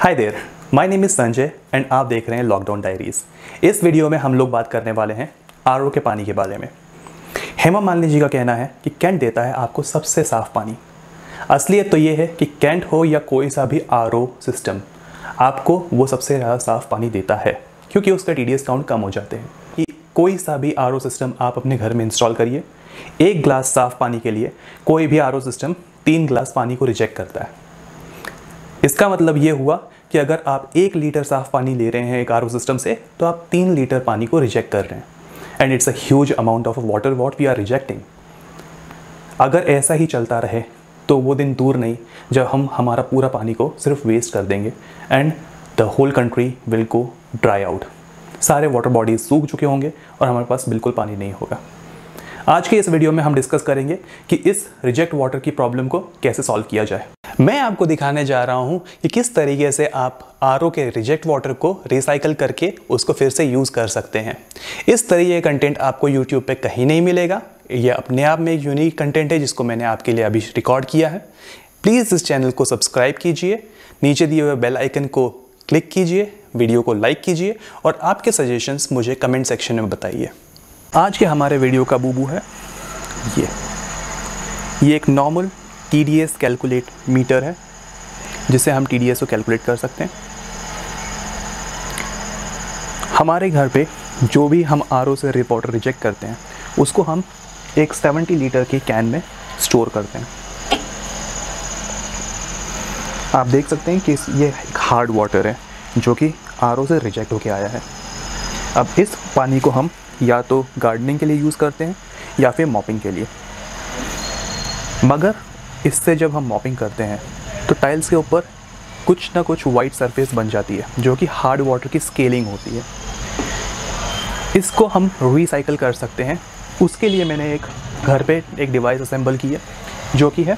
Hi there, my name is Sanjay and आप देख रहे हैं लॉकडाउन डायरीज़। इस वीडियो में हम लोग बात करने वाले हैं RO के पानी के बारे में। हेमा मालिनी जी का कहना है कि कैंट देता है आपको सबसे साफ़ पानी। असलियत तो ये है कि कैंट हो या कोई सा भी RO सिस्टम, आपको वो सबसे ज़्यादा साफ़ पानी देता है क्योंकि उसका TDS काउंट कम हो जाते हैं। कि कोई सा भी RO सिस्टम आप अपने घर में इंस्टॉल करिए, एक ग्लास साफ़ पानी के लिए कोई भी RO सिस्टम 3 ग्लास पानी को रिजेक्ट करता है। इसका मतलब ये हुआ कि अगर आप 1 लीटर साफ़ पानी ले रहे हैं एक RO सिस्टम से, तो आप 3 लीटर पानी को रिजेक्ट कर रहे हैं। And it's a huge amount of water what we are rejecting. अगर ऐसा ही चलता रहे तो वो दिन दूर नहीं जब हम हमारा पूरा पानी को सिर्फ वेस्ट कर देंगे and the whole country will go dry out. सारे वाटर बॉडीज सूख चुके होंगे और हमारे पास बिल्कुल पानी नहीं होगा। आज के इस वीडियो में हम डिस्कस करेंगे कि इस रिजेक्ट वाटर की प्रॉब्लम को कैसे सॉल्व किया जाए। मैं आपको दिखाने जा रहा हूं कि किस तरीके से आप RO के रिजेक्ट वाटर को रिसाइकल करके उसको फिर से यूज़ कर सकते हैं। इस तरीके का कंटेंट आपको YouTube पे कहीं नहीं मिलेगा। यह अपने आप में एक यूनिक कंटेंट है जिसको मैंने आपके लिए अभी रिकॉर्ड किया है। प्लीज़ इस चैनल को सब्सक्राइब कीजिए, नीचे दिए हुए बेल आइकन को क्लिक कीजिए, वीडियो को लाइक कीजिए और आपके सजेशंस मुझे कमेंट सेक्शन में बताइए। आज के हमारे वीडियो का बूबू है ये एक नॉर्मल TDS कैलकुलेट मीटर है जिससे हम TDS को कैलकुलेट कर सकते हैं। हमारे घर पे जो भी हम RO से वाटर रिजेक्ट करते हैं उसको हम एक 70 लीटर की कैन में स्टोर करते हैं। आप देख सकते हैं कि ये एक हार्ड वाटर है जो कि RO से रिजेक्ट होके आया है। अब इस पानी को हम या तो गार्डनिंग के लिए यूज़ करते हैं या फिर मॉपिंग के लिए। मगर इससे जब हम मॉपिंग करते हैं तो टाइल्स के ऊपर कुछ ना कुछ वाइट सरफेस बन जाती है जो कि हार्ड वाटर की स्केलिंग होती है। इसको हम रिसाइकल कर सकते हैं। उसके लिए मैंने एक घर पे एक डिवाइस असेंबल की है जो कि है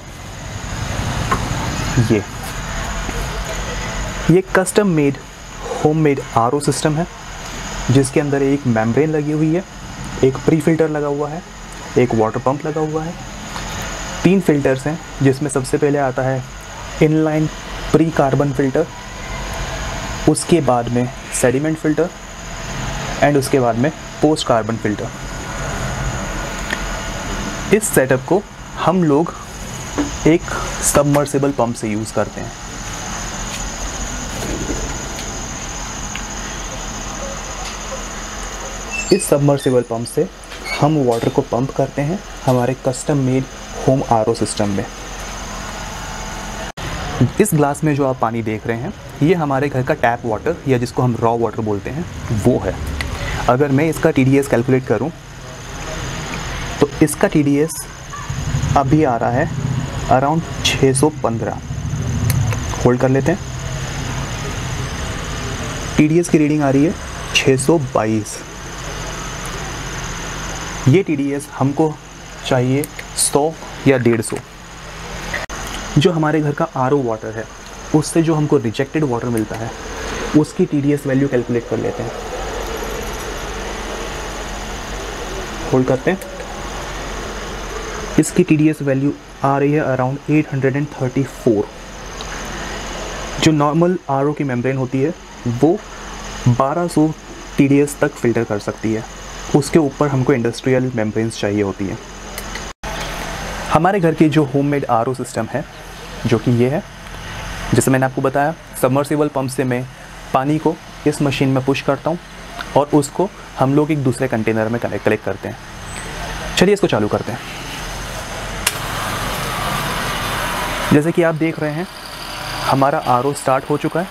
ये custom made homemade RO system है जिसके अंदर एक मेम्ब्रेन लगी हुई है, एक प्री फिल्टर लगा हुआ है, एक वाटर पंप लगा हुआ है। 3 फिल्टर्स हैं जिसमें सबसे पहले आता है इनलाइन प्री कार्बन फ़िल्टर, उसके बाद में सेडिमेंट फ़िल्टर एंड उसके बाद में पोस्ट कार्बन फ़िल्टर। इस सेटअप को हम लोग एक सबमर्सिबल पंप से यूज़ करते हैं। इस सबमर्सिबल पंप से हम वाटर को पंप करते हैं हमारे custom made home RO system में। इस ग्लास में जो आप पानी देख रहे हैं ये हमारे घर का टैप वाटर या जिसको हम रॉ वाटर बोलते हैं वो है। अगर मैं इसका TDS कैलकुलेट करूं तो इसका TDS अभी आ रहा है अराउंड 615। होल्ड कर लेते हैं। TDS की रीडिंग आ रही है 622। ये TDS हमको चाहिए 100 या 150। जो हमारे घर का RO वाटर है उससे जो हमको रिजेक्टेड वाटर मिलता है उसकी TDS वैल्यू कैलकुलेट कर लेते हैं। होल्ड करते हैं। इसकी TDS वैल्यू आ रही है अराउंड 834। जो नॉर्मल RO की मेम्ब्रेन होती है वो 1200 TDS तक फिल्टर कर सकती है। उसके ऊपर हमको इंडस्ट्रियल मेम्ब्रेन्स चाहिए होती है। हमारे घर की जो होममेड RO सिस्टम है जो कि ये है, जैसे मैंने आपको बताया सबमर्सिबल पंप से मैं पानी को इस मशीन में पुश करता हूँ और उसको हम लोग एक दूसरे कंटेनर में कलेक्ट करते हैं। चलिए इसको चालू करते हैं। जैसे कि आप देख रहे हैं हमारा RO स्टार्ट हो चुका है।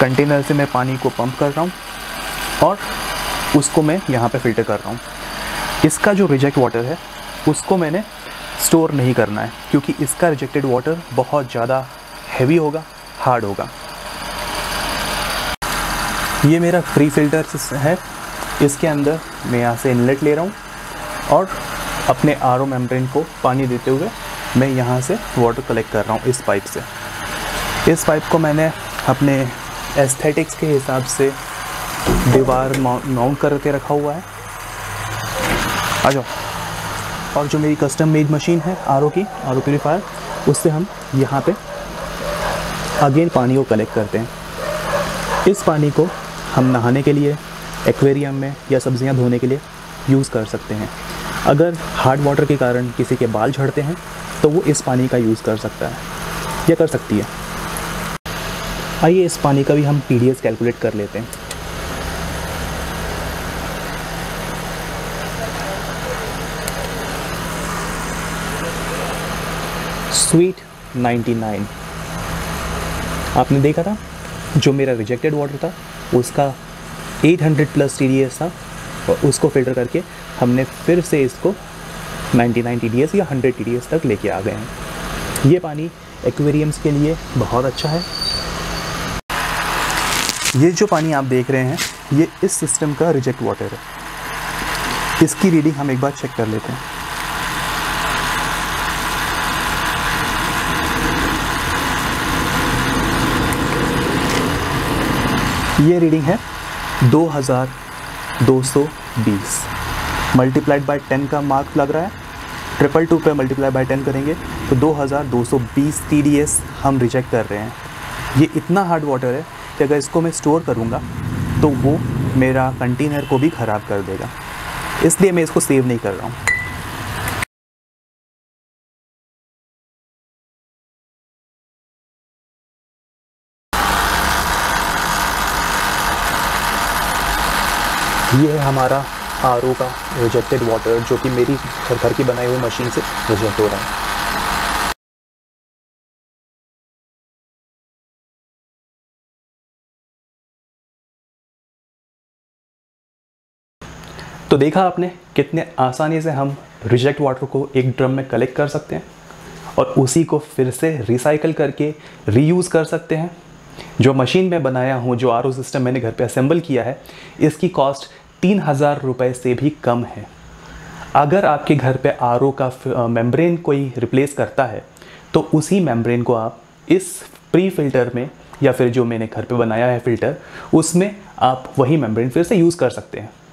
कंटेनर से मैं पानी को पंप कर रहा हूँ और उसको मैं यहाँ पे फ़िल्टर कर रहा हूँ। इसका जो रिजेक्ट वाटर है उसको मैंने स्टोर नहीं करना है, क्योंकि इसका रिजेक्टेड वाटर बहुत ज़्यादा हैवी होगा, हार्ड होगा। ये मेरा फ्री फ़िल्टर है, इसके अंदर मैं यहाँ से इनलेट ले रहा हूँ और अपने RO मेम्ब्रेन को पानी देते हुए मैं यहाँ से वाटर कलेक्ट कर रहा हूँ इस पाइप से। इस पाइप को मैंने अपने एस्थेटिक्स के हिसाब से दीवार माउंट करके रखा हुआ है। आ जाओ। और जो मेरी कस्टम मेड मशीन है RO की, RO प्यूरीफायर, उससे हम यहाँ पे अगेन पानी को कलेक्ट करते हैं। इस पानी को हम नहाने के लिए, एक्वेरियम में या सब्जियाँ धोने के लिए यूज़ कर सकते हैं। अगर हार्ड वाटर के कारण किसी के बाल झड़ते हैं तो वो इस पानी का यूज़ कर सकता है या कर सकती है। आइए इस पानी का भी हम TDS कैलकुलेट कर लेते हैं। स्वीट 99। आपने देखा था जो मेरा रिजेक्टेड वाटर था उसका 800 प्लस TDS था और उसको फिल्टर करके हमने फिर से इसको 99 TDS या 100 TDS तक लेके आ गए हैं। ये पानी एक्वेरियम्स के लिए बहुत अच्छा है। ये जो पानी आप देख रहे हैं ये इस सिस्टम का रिजेक्ट वाटर है। इसकी रीडिंग हम एक बार चेक कर लेते हैं। ये रीडिंग है 2220 मल्टीप्लाइड बाय 10 का मार्क लग रहा है। 222 पे मल्टीप्लाई बाय 10 करेंगे तो 2220 TDS हम रिजेक्ट कर रहे हैं। ये इतना हार्ड वाटर है कि अगर इसको मैं स्टोर करूँगा तो वो मेरा कंटेनर को भी ख़राब कर देगा, इसलिए मैं इसको सेव नहीं कर रहा हूँ। ये है हमारा RO का रिजेक्टेड वाटर जो कि मेरी घर की बनाई हुई मशीन से रिजेक्ट हो रहा है। तो देखा आपने कितने आसानी से हम रिजेक्ट वाटर को एक ड्रम में कलेक्ट कर सकते हैं और उसी को फिर से रिसाइकल करके रीयूज़ कर सकते हैं। जो मशीन मैं बनाया हूँ, जो RO सिस्टम मैंने घर पे असेंबल किया है, इसकी कॉस्ट 3000 रुपये से भी कम है। अगर आपके घर पे RO का मेम्ब्रेन कोई रिप्लेस करता है तो उसी मेम्ब्रेन को आप इस प्री फिल्टर में या फिर जो मैंने घर पर बनाया है फ़िल्टर, उसमें आप वही मेम्ब्रेन फिर से यूज़ कर सकते हैं।